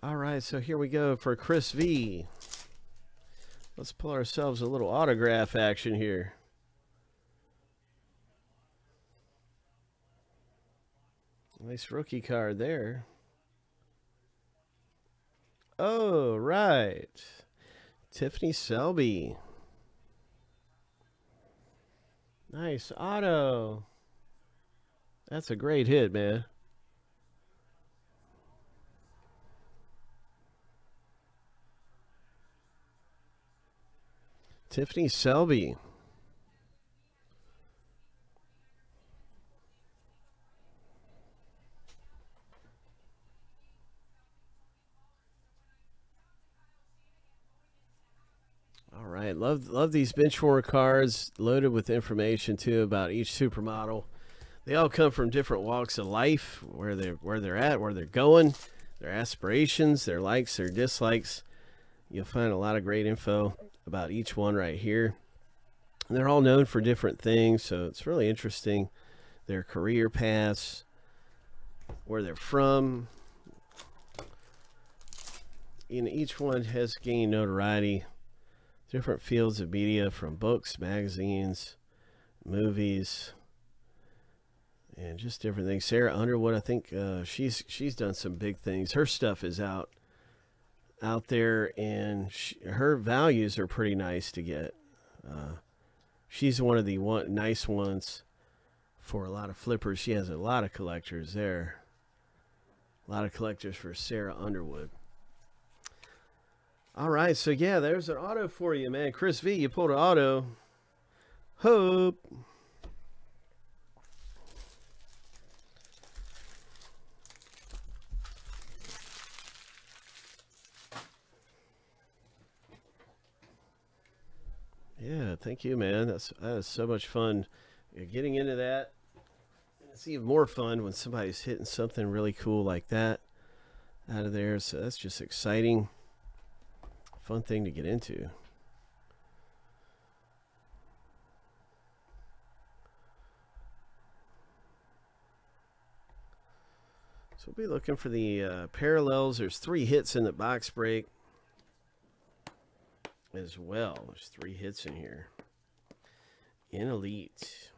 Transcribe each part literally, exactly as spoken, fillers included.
All right, so here we go for Chris V. Let's pull ourselves a little autograph action here. Nice rookie card there. Oh, right. Tiffany Selby. Nice auto. That's a great hit, man. Tiffany Selby. All right, love love these Benchwarmer cards, loaded with information too about each supermodel. They all come from different walks of life, where they're where they're at, where they're going, their aspirations, their likes, their dislikes. You'll find a lot of great info about each one right here. And they're all known for different things, so it's really interesting. Their career paths, where they're from. And each one has gained notoriety. Different fields of media, from books, magazines, movies, and just different things. Sarah Underwood, I think uh, she's she's done some big things. Her stuff is out. out there, and she, her values are pretty nice to get. Uh, she's one of the one nice ones for a lot of flippers. She has a lot of collectors there. A lot of collectors for Sarah Underwood. All right, so yeah, there's an auto for you, man. Chris V, you pulled an auto. Hope. Yeah, thank you, man. That's that is so much fun. You're getting into that. And it's even more fun when somebody's hitting something really cool like that out of there. So that's just exciting, fun thing to get into. So we'll be looking for the uh, parallels. There's three hits in the box break as well. There's three hits in here in Elite.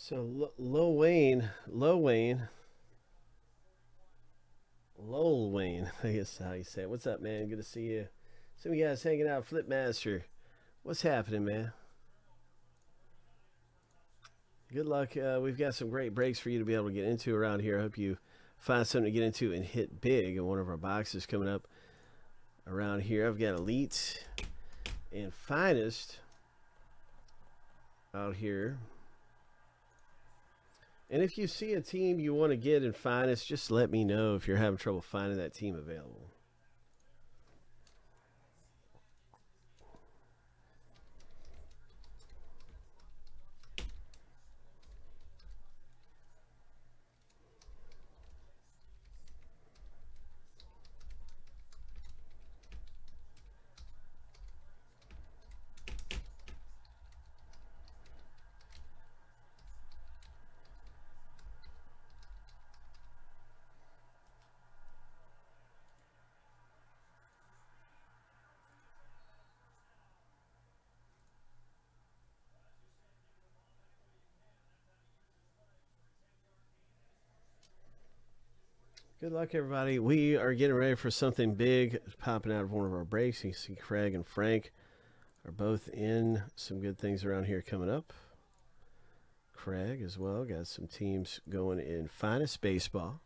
So Low Wayne, Low Wayne, Low Wayne, I guess how you say it. What's up, man? Good to see you. Some of you guys hanging out, Flipmaster. What's happening, man? Good luck. Uh, we've got some great breaks for you to be able to get into around here. I hope you find something to get into and hit big in one of our boxes coming up around here. I've got Elite and Finest out here. And if you see a team you want to get in Finest, just let me know if you're having trouble finding that team available. Good luck, everybody. We are getting ready for something big popping out of one of our breaks. You can see Craig and Frank are both in some good things around here coming up. Craig as well. Got some teams going in Finest baseball.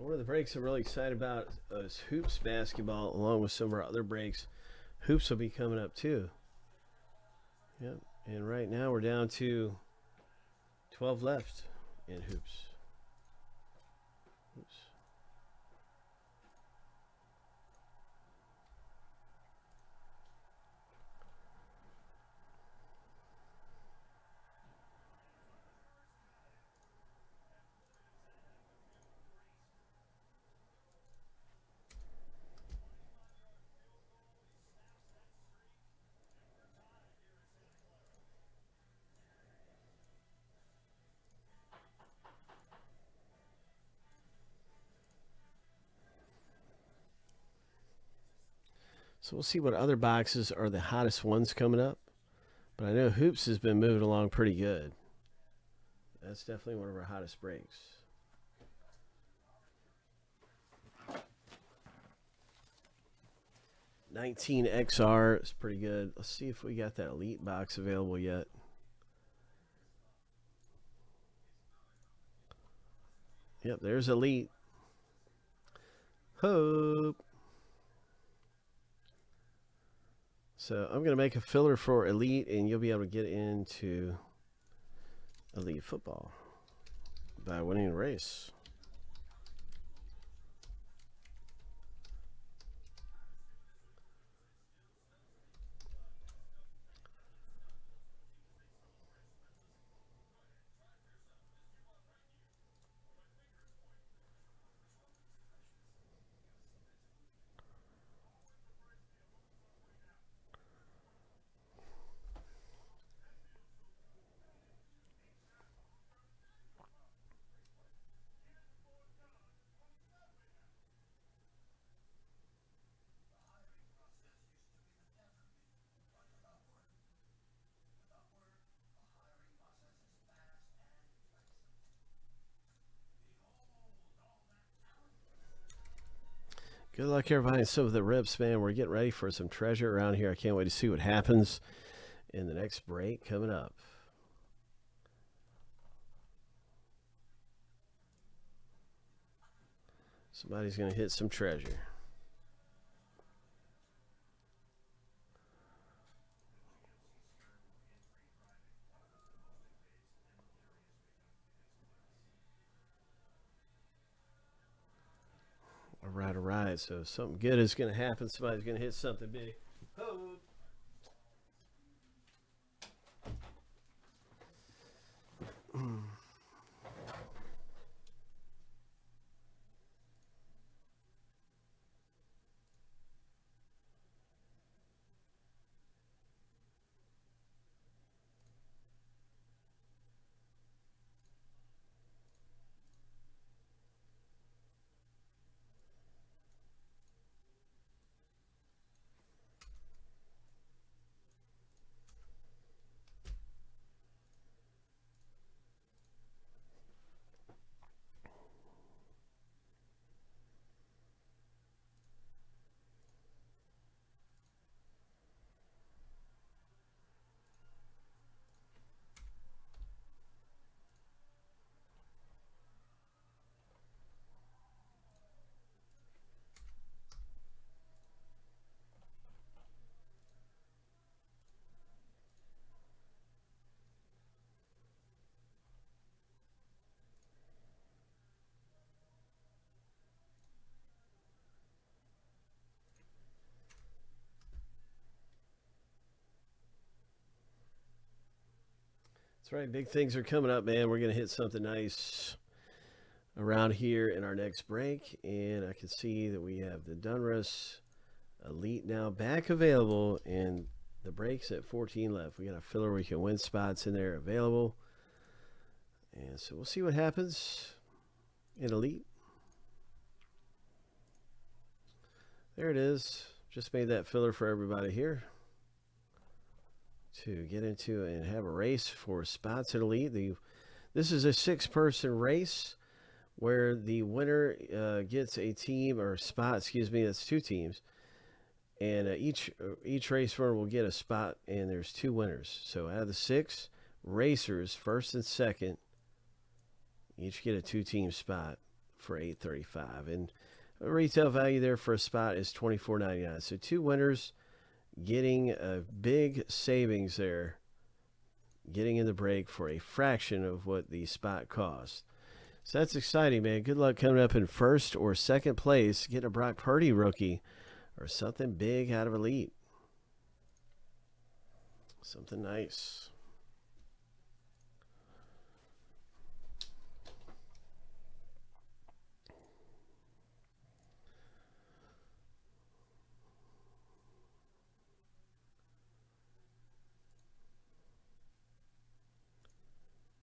One of the breaks I'm really excited about is Hoops basketball, along with some of our other breaks. Hoops will be coming up too. Yep, and right now we're down to twelve left in Hoops. Oops. So we'll see what other boxes are the hottest ones coming up. But I know Hoops has been moving along pretty good. That's definitely one of our hottest breaks. nineteen X R is pretty good. Let's see if we got that Elite box available yet. Yep, there's Elite. Hope. So I'm going to make a filler for Elite, and you'll be able to get into Elite football by winning a race. Good luck, everybody. So with the rips, man, we're getting ready for some treasure around here. I can't wait to see what happens in the next break coming up. Somebody's going to hit some treasure. All right, all right. So something good is going to happen. Somebody's going to hit something big. Oh. That's right. Big things are coming up, man. We're going to hit something nice around here in our next break. And I can see that we have the Dunrus Elite now back available. And the break's at fourteen left. We got a filler. We can win spots in there available. And so we'll see what happens in Elite. There it is. Just made that filler for everybody here to get into and have a race for spots in Elite. The, this is a six-person race where the winner uh, gets a team or spot, excuse me, that's two teams. And uh, each each race winner will get a spot, and there's two winners. So out of the six racers, first and second, each get a two-team spot for eight thirty-five. And a retail value there for a spot is twenty-four ninety-nine. So two winners getting a big savings there, getting in the break for a fraction of what the spot costs. So that's exciting, man. Good luck coming up in first or second place, getting a Brock Purdy rookie or something big out of Elite. Something nice.